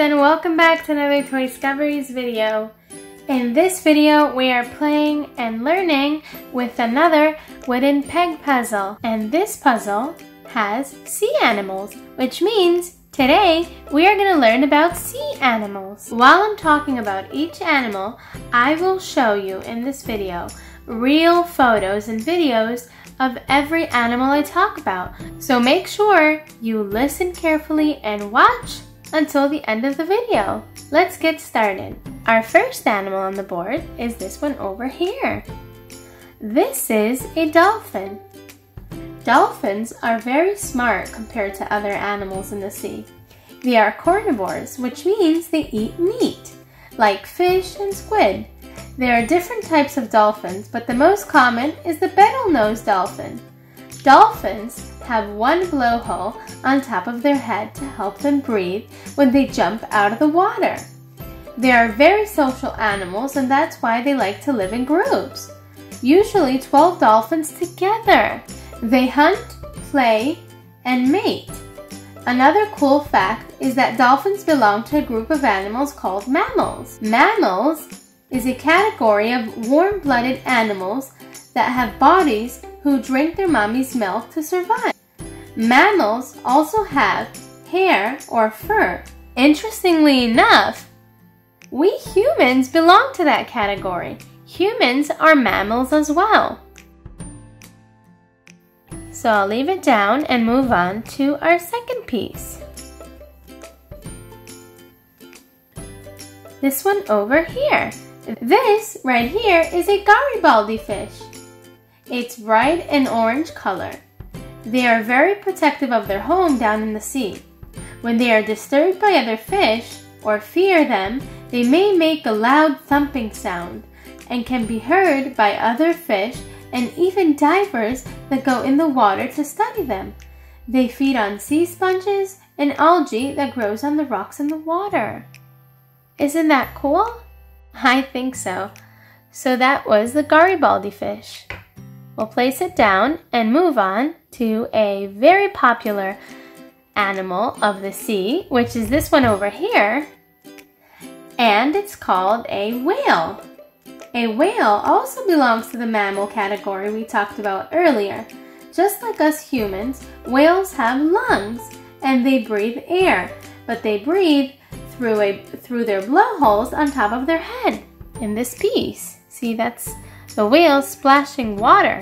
and welcome back to another TOYSCOVERIES video. In this video we are playing and learning with another wooden peg puzzle, and this puzzle has sea animals, which means today we are going to learn about sea animals. While I'm talking about each animal, I will show you in this video real photos and videos of every animal I talk about. So make sure you listen carefully and watch until the end of the video. Let's get started. Our first animal on the board is this one over here. This is a dolphin. Dolphins are very smart compared to other animals in the sea. They are carnivores, which means they eat meat, like fish and squid. There are different types of dolphins, but the most common is the betel-nosed dolphin. Dolphins have one blowhole on top of their head to help them breathe when they jump out of the water. They are very social animals, and that's why they like to live in groups, usually 12 dolphins together. They hunt, play, and mate. Another cool fact is that dolphins belong to a group of animals called mammals. Mammals is a category of warm-blooded animals that have bodies who drink their mommy's milk to survive. Mammals also have hair or fur. Interestingly enough, we humans belong to that category. Humans are mammals as well. So I'll leave it down and move on to our second piece. This one over here. This right here is a Garibaldi fish. It's bright and orange color. They are very protective of their home down in the sea. When they are disturbed by other fish or fear them, they may make a loud thumping sound and can be heard by other fish and even divers that go in the water to study them. They feed on sea sponges and algae that grows on the rocks in the water. Isn't that cool? I think so. So that was the Garibaldi fish. We'll place it down and move on to a very popular animal of the sea, which is this one over here, and it's called a whale. A whale also belongs to the mammal category we talked about earlier. Just like us humans, whales have lungs and they breathe air, but they breathe through their blowholes on top of their head. In this piece, see, that's the whale splashing water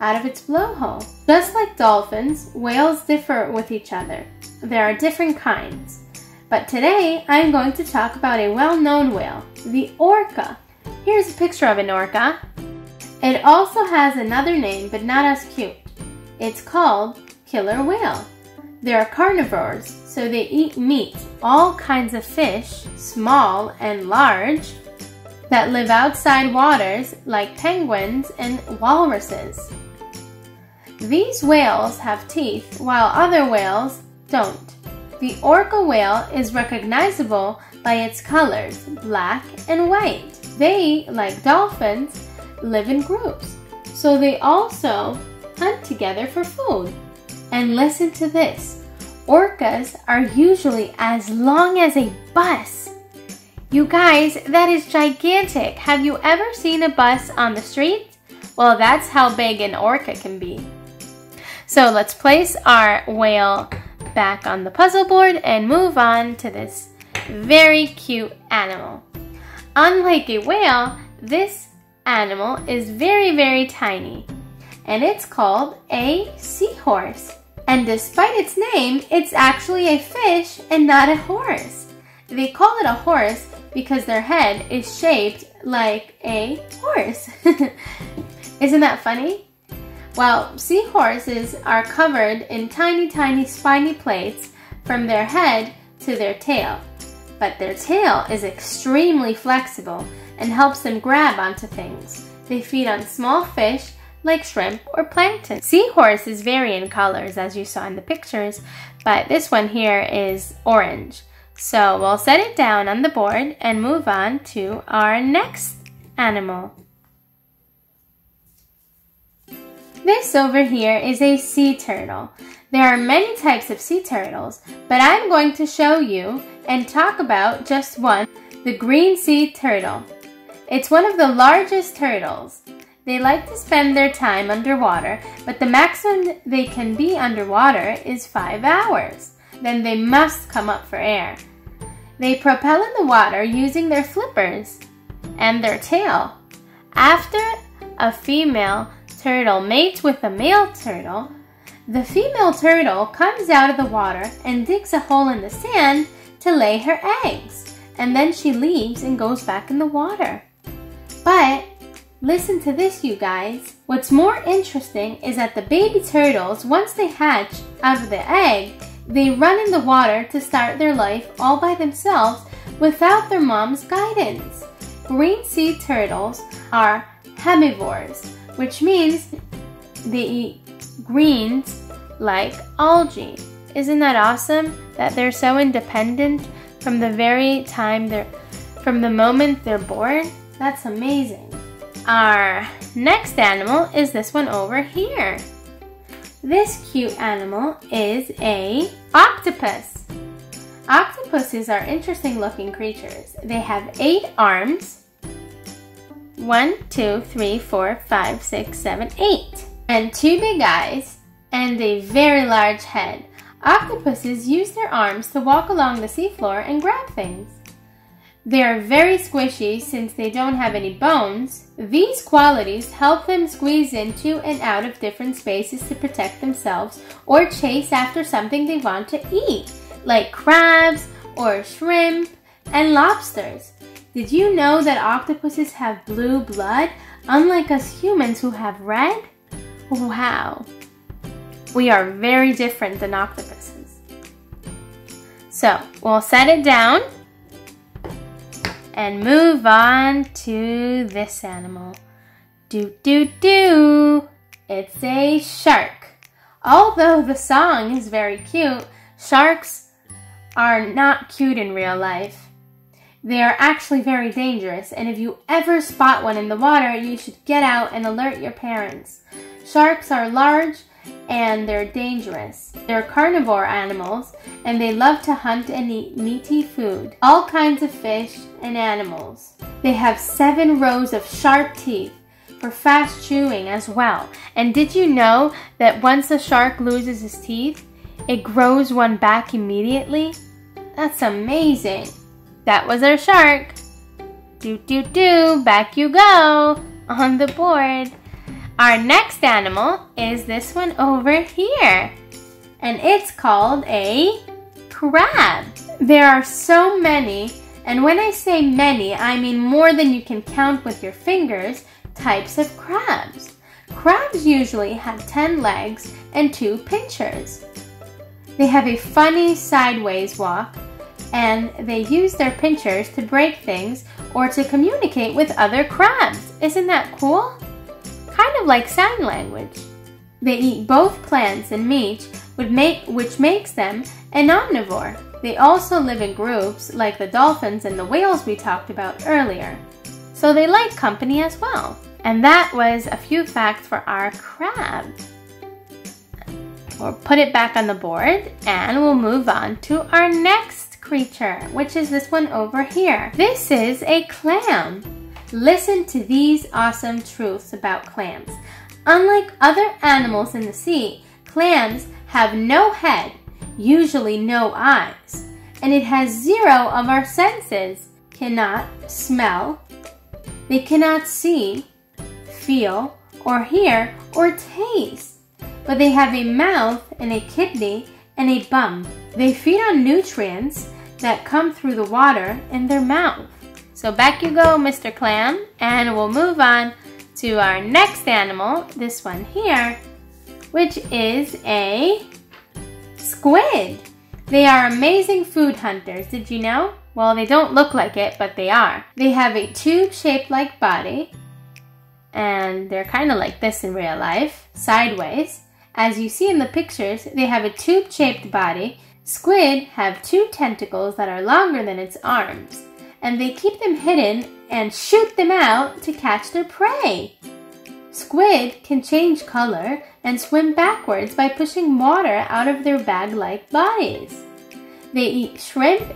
out of its blowhole. Just like dolphins, whales differ with each other. There are different kinds. But today, I'm going to talk about a well-known whale, the orca. Here's a picture of an orca. It also has another name, but not as cute. It's called killer whale. They are carnivores, so they eat meat, all kinds of fish, small and large, that live outside waters like penguins and walruses. These whales have teeth, while other whales don't. The orca whale is recognizable by its colors, black and white. They, like dolphins, live in groups, so they also hunt together for food. And listen to this. Orcas are usually as long as a bus. You guys, that is gigantic. Have you ever seen a bus on the street? Well, that's how big an orca can be. So let's place our whale back on the puzzle board and move on to this very cute animal. Unlike a whale, this animal is very, very tiny, and it's called a seahorse. And despite its name, it's actually a fish and not a horse. They call it a horse because their head is shaped like a horse. Isn't that funny? Well, seahorses are covered in tiny, tiny spiny plates from their head to their tail. But their tail is extremely flexible and helps them grab onto things. They feed on small fish like shrimp or plankton. Seahorses vary in colors, as you saw in the pictures, but this one here is orange. So we'll set it down on the board and move on to our next animal. This over here is a sea turtle. There are many types of sea turtles, but I'm going to show you and talk about just one, the green sea turtle. It's one of the largest turtles. They like to spend their time underwater, but the maximum they can be underwater is 5 hours. Then they must come up for air. They propel in the water using their flippers and their tail. After a female turtle mates with a male turtle, the female turtle comes out of the water and digs a hole in the sand to lay her eggs, and then she leaves and goes back in the water. But listen to this, you guys. What's more interesting is that the baby turtles, once they hatch out of the egg, they run in the water to start their life all by themselves without their mom's guidance. Green sea turtles are herbivores, which means they eat greens like algae. Isn't that awesome that they're so independent from the moment they're born? That's amazing. Our next animal is this one over here. This cute animal is an octopus. Octopuses are interesting looking creatures. They have 8 arms. 1, 2, 3, 4, 5, 6, 7, 8. And 2 big eyes and a very large head. Octopuses use their arms to walk along the seafloor and grab things. They are very squishy since they don't have any bones. These qualities help them squeeze into and out of different spaces to protect themselves or chase after something they want to eat, like crabs or shrimp and lobsters. Did you know that octopuses have blue blood, unlike us humans who have red? Wow, we are very different than octopuses. So we'll set it down and move on to this animal. Do do do! It's a shark. Although the song is very cute, sharks are not cute in real life. They are actually very dangerous, and if you ever spot one in the water, you should get out and alert your parents. Sharks are large and they're dangerous. They're carnivore animals and they love to hunt and eat meaty food, all kinds of fish and animals. They have 7 rows of sharp teeth for fast chewing as well. And did you know that once a shark loses his teeth, it grows one back immediately? That's amazing. That was our shark. Do do do, back you go on the board. Our next animal is this one over here, and it's called a crab. There are so many, and when I say many, I mean more than you can count with your fingers, types of crabs. Crabs usually have 10 legs and 2 pinchers. They have a funny sideways walk, and they use their pinchers to break things or to communicate with other crabs. Isn't that cool? Kind of like sign language. They eat both plants and meat, which makes them an omnivore. They also live in groups like the dolphins and the whales we talked about earlier. So they like company as well. And that was a few facts for our crab. We'll put it back on the board and we'll move on to our next creature, which is this one over here. This is a clam. Listen to these awesome truths about clams. Unlike other animals in the sea, clams have no head, usually no eyes, and it has 0 of our senses. Cannot smell, they cannot see, feel, or hear, or taste. But they have a mouth and a kidney and a bum. They feed on nutrients that come through the water in their mouth. So back you go, Mr. Clam, and we'll move on to our next animal, this one here, which is a squid. They are amazing food hunters, did you know? Well, they don't look like it, but they are. They have a tube-shaped like body, and they're kind of like this in real life, sideways. As you see in the pictures, they have a tube-shaped body. Squid have 2 tentacles that are longer than its arms, and they keep them hidden and shoot them out to catch their prey. Squid can change color and swim backwards by pushing water out of their bag-like bodies. They eat shrimp.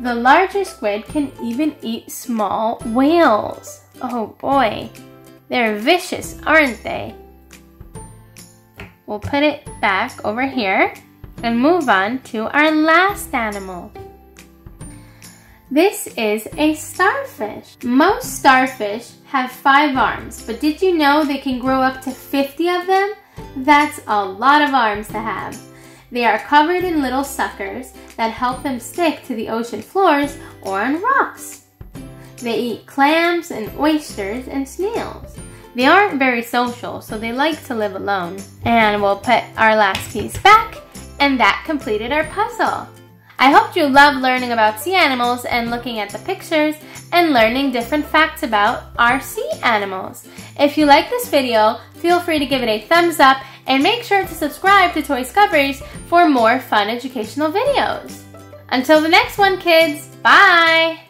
The larger squid can even eat small whales. Oh boy, they're vicious, aren't they? We'll put it back over here and move on to our last animal. This is a starfish. Most starfish have 5 arms, but did you know they can grow up to 50 of them? That's a lot of arms to have. They are covered in little suckers that help them stick to the ocean floors or on rocks. They eat clams and oysters and snails. They aren't very social, so they like to live alone. And we'll put our last piece back, and that completed our puzzle. I hope you love learning about sea animals and looking at the pictures and learning different facts about our sea animals. If you like this video, feel free to give it a thumbs up and make sure to subscribe to Toyscoveries for more fun educational videos. Until the next one, kids, bye!